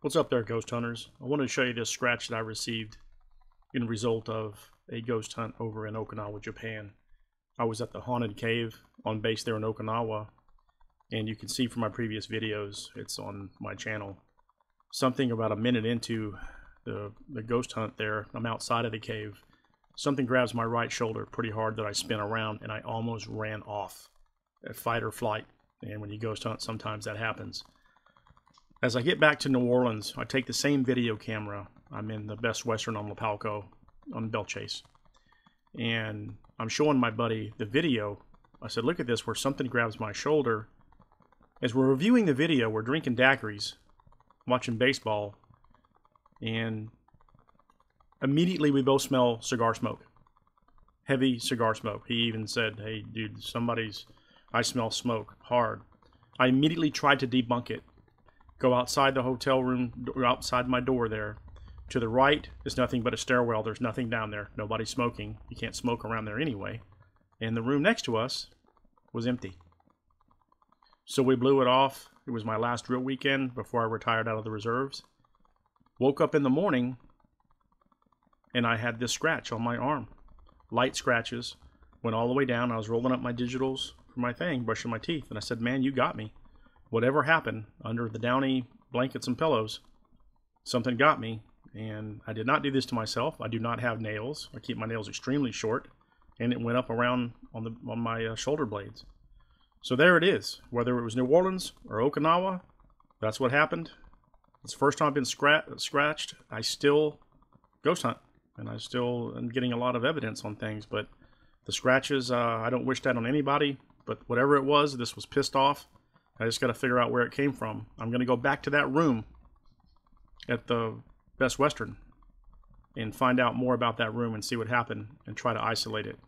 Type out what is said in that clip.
What's up there, ghost hunters? I wanted to show you this scratch that I received in result of a ghost hunt over in Okinawa, Japan. I was at the haunted cave on base there in Okinawa, and you can see from my previous videos, it's on my channel, something about a minute into the ghost hunt there, I'm outside of the cave, something grabs my right shoulder pretty hard that I spin around and I almost ran off at fight or flight, and when you ghost hunt sometimes that happens. As I get back to New Orleans, I take the same video camera. I'm in the Best Western on Lapalco on Bell Chase. And I'm showing my buddy the video. I said, look at this, where something grabs my shoulder. As we're reviewing the video, we're drinking daiquiris, watching baseball, and immediately we both smell cigar smoke. Heavy cigar smoke. He even said, hey, dude, I smell smoke hard. I immediately tried to debunk it. Go outside the hotel room, outside my door there. To the right is nothing but a stairwell. There's nothing down there. Nobody's smoking. You can't smoke around there anyway. And the room next to us was empty. So we blew it off. It was my last drill weekend before I retired out of the reserves. Woke up in the morning, and I had this scratch on my arm. Light scratches. Went all the way down. I was rolling up my digitals for my thing, brushing my teeth. And I said, man, you got me. Whatever happened, under the downy blankets and pillows, something got me, and I did not do this to myself. I do not have nails. I keep my nails extremely short, and it went up around on my shoulder blades. So there it is. Whether it was New Orleans or Okinawa, that's what happened. It's the first time I've been scratched. I still ghost hunt, and I still am getting a lot of evidence on things, but the scratches, I don't wish that on anybody, but whatever it was, this was pissed off. I just got to figure out where it came from. I'm going to go back to that room at the Best Western and find out more about that room and see what happened and try to isolate it.